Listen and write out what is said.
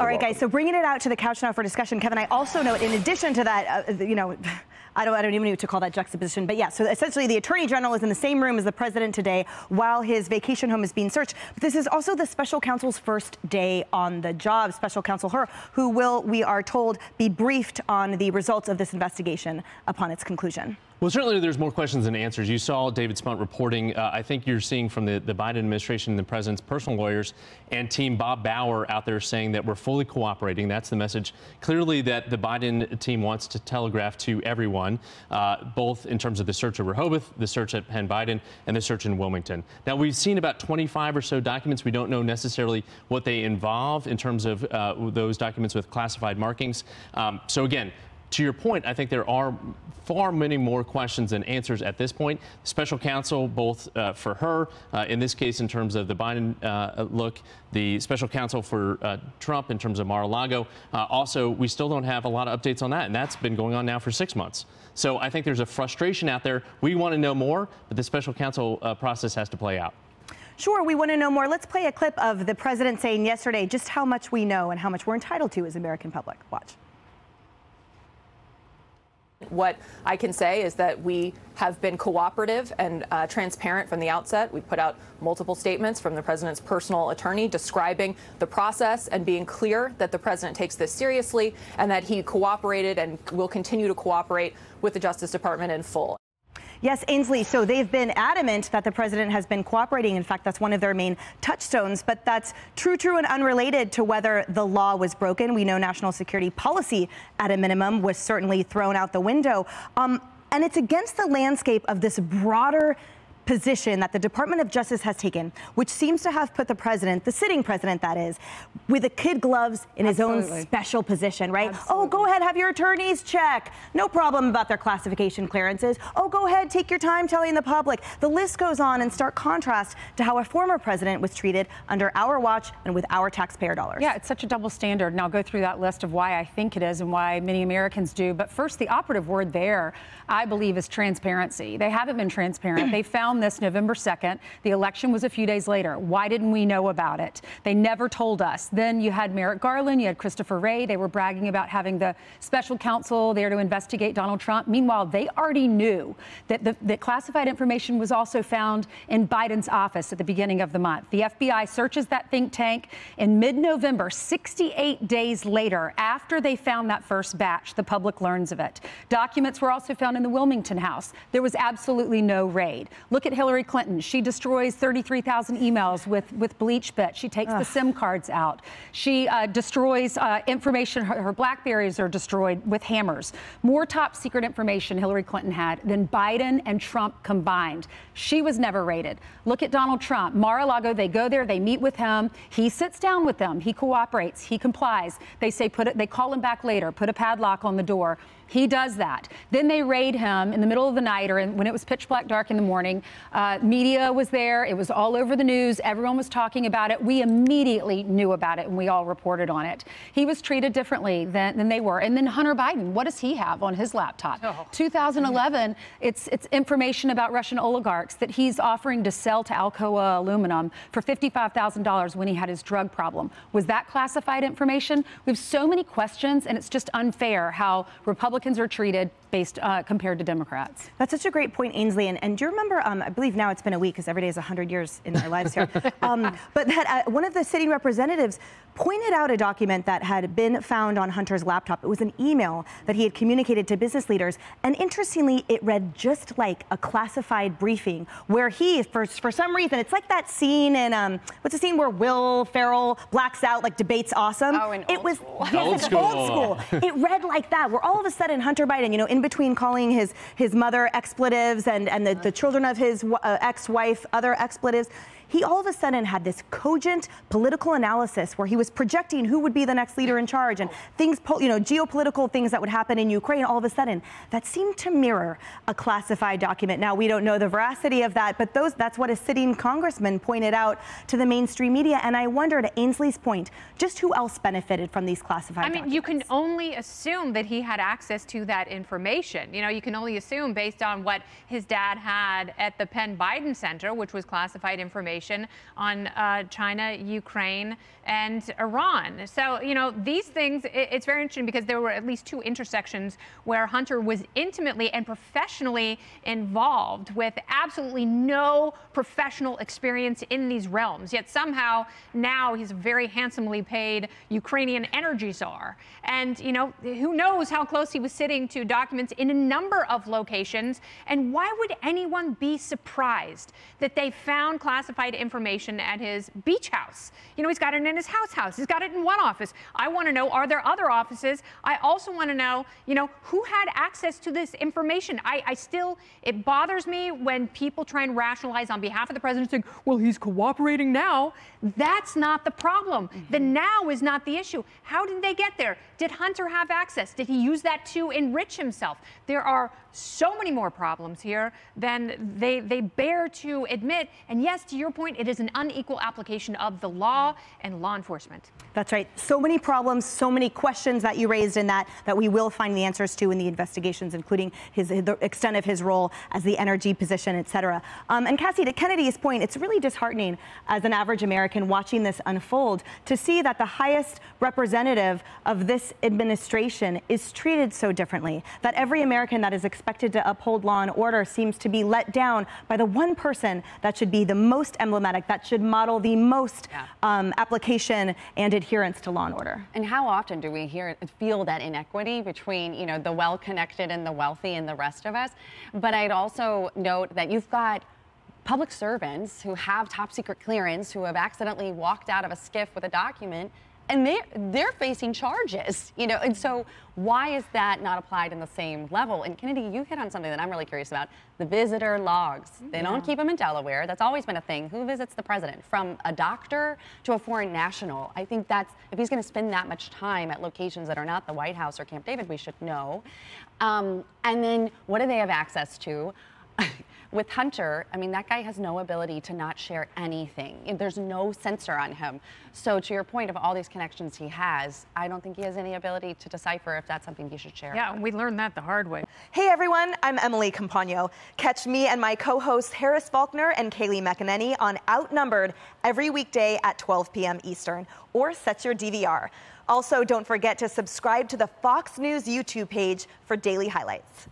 All right, guys, so bringing it out to the couch now for discussion. Kevin, I also note, in addition to that, you know, I don't even know what to call that juxtaposition, but yeah, so essentially the Attorney General is in the same room as the President today while his vacation home is being searched. But this is also the Special Counsel's first day on the job, Special Counsel Her, who will, we are told, be briefed on the results of this investigation upon its conclusion. Well, certainly there's more questions than answers. You saw David Spunt reporting, I think you're seeing from the Biden administration and the president's personal lawyers and team Bob Bauer out there saying that we're fully cooperating. That's the message clearly that the Biden team wants to telegraph to everyone, both in terms of the search at Rehoboth, the search at Penn Biden, and the search in Wilmington. Now, we've seen about 25 or so documents. We don't know necessarily what they involve in terms of those documents with classified markings. So again, to your point, I think there are far many more questions than answers at this point. Special counsel, both for her, in this case, in terms of the Biden look, the special counsel for Trump in terms of Mar-a-Lago. Also, we still don't have a lot of updates on that, and that's been going on now for 6 months. So I think there's a frustration out there. We want to know more, but the special counsel process has to play out. Sure, we want to know more. Let's play a clip of the president saying yesterday just how much we know and how much we're entitled to as American public. Watch. What I can say is that we have been cooperative and transparent from the outset. We put out multiple statements from the president's personal attorney describing the process and being clear that the president takes this seriously and that he cooperated and will continue to cooperate with the Justice Department in full. Yes, Ainsley, so they've been adamant that the president has been cooperating. In fact, that's one of their main touchstones. But that's true and unrelated to whether the law was broken. We know national security policy, at a minimum, was certainly thrown out the window. And it's against the landscape of this broader position that the Department of Justice has taken, which seems to have put the president, the sitting president that is, with the kid gloves in his own special position, right? Absolutely. Oh, go ahead, have your attorneys check. No problem about their classification clearances. Oh, go ahead, take your time telling the public. The list goes on in stark contrast to how a former president was treated under our watch and with our taxpayer dollars. Yeah, it's such a double standard. And I'll go through that list of why I think it is and why many Americans do. But first, the operative word there, I believe, is transparency. They haven't been transparent. They found this November 2nd. The election was a few days later. Why didn't we know about it? They never told us. Then you had Merrick Garland, you had Christopher Wray. They were bragging about having the special counsel there to investigate Donald Trump. Meanwhile, they already knew that that classified information was also found in Biden's office at the beginning of the month. The FBI searches that think tank in mid-November, 68 days later, after they found that first batch. The public learns of it. Documents were also found in the Wilmington house. There was absolutely no raid. Look at Hillary Clinton. She destroys 33,000 emails with bleach bit. She takes the SIM cards out. She destroys information. Her Blackberries are destroyed with hammers. More top secret information Hillary Clinton had than Biden and Trump combined. She was never raided. Look at Donald Trump. Mar-a-Lago, they go there, they meet with him. He sits down with them. He cooperates. He complies. They say they call him back later, put a padlock on the door. He does that. Then they raid him in the middle of the night or when it was pitch black dark in the morning. Media was there. It was all over the news. Everyone was talking about it. We immediately knew about it, and we all reported on it. He was treated differently than they were. And then Hunter Biden, what does he have on his laptop? 2011, it's information about Russian oligarchs that he's offering to sell to Alcoa Aluminum for $55,000 when he had his drug problem. Was that classified information? We have so many questions, and it's just unfair how Republicans are treated based compared to Democrats. That's such a great point, Ainsley. And do you remember, I believe now it's been a week because every day is 100 years in our lives here, but that one of the sitting representatives pointed out a document that had been found on Hunter's laptop. It was an email that he had communicated to business leaders. And interestingly, it read just like a classified briefing where he, for some reason, it's like that scene in, what's the scene where Will Ferrell blacks out, like debates awesome? Oh, in Old School. Yes, Old School. Old School. It read like that, where all of a sudden Hunter Biden, you know, in between calling his mother expletives and the children of his ex-wife other expletives, he all of a sudden had this cogent political analysis where he was projecting who would be the next leader in charge and things, you know, geopolitical things that would happen in Ukraine. All of a sudden, that seemed to mirror a classified document. Now, we don't know the veracity of that, but that's what a sitting congressman pointed out to the mainstream media. And I wondered, to Ainsley's point, just who else benefited from these classified documents? I mean, you can only assume that he had access to that information. You know, you can only assume based on what his dad had at the Penn Biden Center, which was classified information situation on China, Ukraine, and Iran. So, you know, these things, it's very interesting because there were at least two intersections where Hunter was intimately and professionally involved with absolutely no professional experience in these realms. Yet somehow now he's a very handsomely paid Ukrainian energy czar. And, you know, who knows how close he was sitting to documents in a number of locations. And why would anyone be surprised that they found classified information at his beach house? You know, he's got it in his house. He's got it in one office. I want to know, are there other offices? I also want to know, you know, who had access to this information? I still, it bothers me when people try and rationalize on behalf of the president saying, well, he's cooperating now. That's not the problem. Mm-hmm. The now is not the issue. How did they get there? Did Hunter have access? Did he use that to enrich himself? There are so many more problems here than they bear to admit. And yes, to your point, it is an unequal application of the law and law enforcement. That's right. So many problems, so many questions that you raised in that we will find the answers to in the investigations, including the extent of his role as the energy position, et cetera. And Cassie, to Kennedy's point, it's really disheartening as an average American watching this unfold to see that the highest representative of this administration is treated so differently, that every American that is expected to uphold law and order seems to be let down by the one person that should be the most emblematic, that should model the most application and adherence to law and order. And how often do we feel that inequity between, you know, the well-connected and the wealthy and the rest of us? But I'd also note that you've got public servants who have top secret clearance, who have accidentally walked out of a skiff with a document, and they're facing charges, you know, and so why is that not applied in the same level? And Kennedy, you hit on something that I'm really curious about, the visitor logs. They don't keep them in Delaware. That's always been a thing. Who visits the president? From a doctor to a foreign national. I think that's, if he's going to spend that much time at locations that are not the White House or Camp David, we should know. And then what do they have access to? With Hunter, I mean, that guy has no ability to not share anything. There's no censor on him. So to your point of all these connections he has, I don't think he has any ability to decipher if that's something he should share. Yeah, and we learned that the hard way. Hey, everyone, I'm Emily Campagno. Catch me and my co-hosts Harris Faulkner and Kaylee McEnany on Outnumbered every weekday at 12 p.m. Eastern, or set your DVR. Also, don't forget to subscribe to the Fox News YouTube page for daily highlights.